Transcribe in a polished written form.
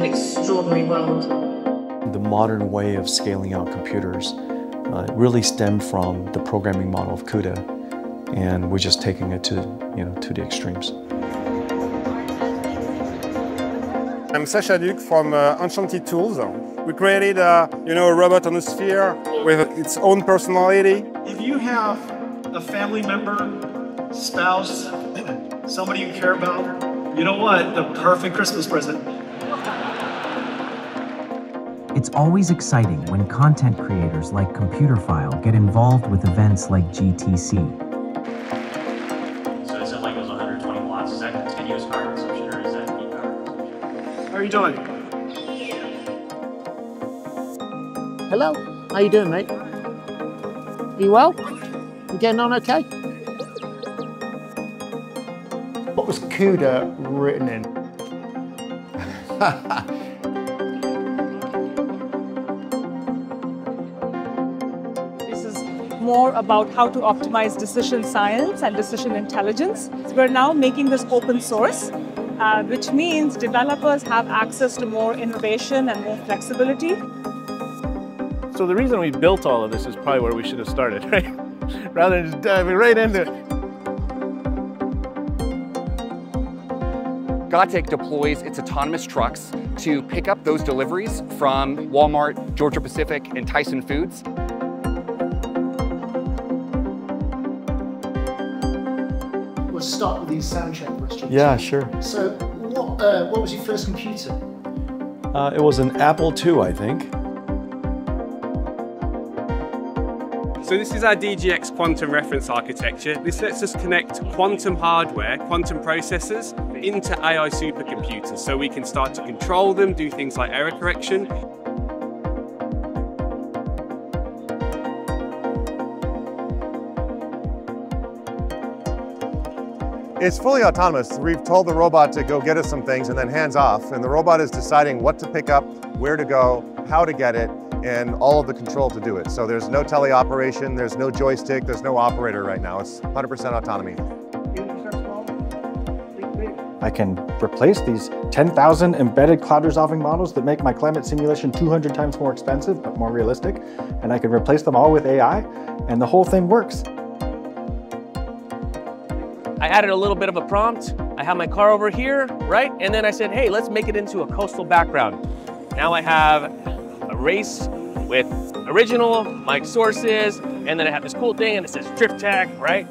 an extraordinary world. The modern way of scaling out computers really stemmed from the programming model of CUDA, and we're just taking it to, to the extremes. I'm Sasha Duc from Enchanted Tools. We created a robot on a sphere with its own personality. If you have a family member, spouse, somebody you care about, you know what? The perfect Christmas present. It's always exciting when content creators like Computer File get involved with events like GTC. How are you doing? Hello, how you doing, mate? You well? You getting on okay? What was CUDA written in? This is more about how to optimize decision science and decision intelligence. We're now making this open source. Which means developers have access to more innovation and more flexibility. So the reason we built all of this is probably where we should have started, right? Rather than just diving right into it. Gatik deploys its autonomous trucks to pick up those deliveries from Walmart, Georgia Pacific, and Tyson Foods. Start with these sound check questions. Yeah, sure. So, what was your first computer? It was an Apple II, I think. So this is our DGX Quantum reference architecture. This lets us connect quantum hardware, quantum processors, into AI supercomputers, so we can start to control them, do things like error correction. It's fully autonomous. We've told the robot to go get us some things and then hands off, and the robot is deciding what to pick up, where to go, how to get it, and all of the control to do it. So there's no teleoperation, there's no joystick, there's no operator right now. It's 100% autonomy. I can replace these 10,000 embedded cloud resolving models that make my climate simulation 200 times more expensive, but more realistic, and I can replace them all with AI, and the whole thing works. I added a little bit of a prompt. I have my car over here, right? And then I said, hey, let's make it into a coastal background. Now I have a race with original, my sources, and then I have this cool thing and it says Drift Tech, right?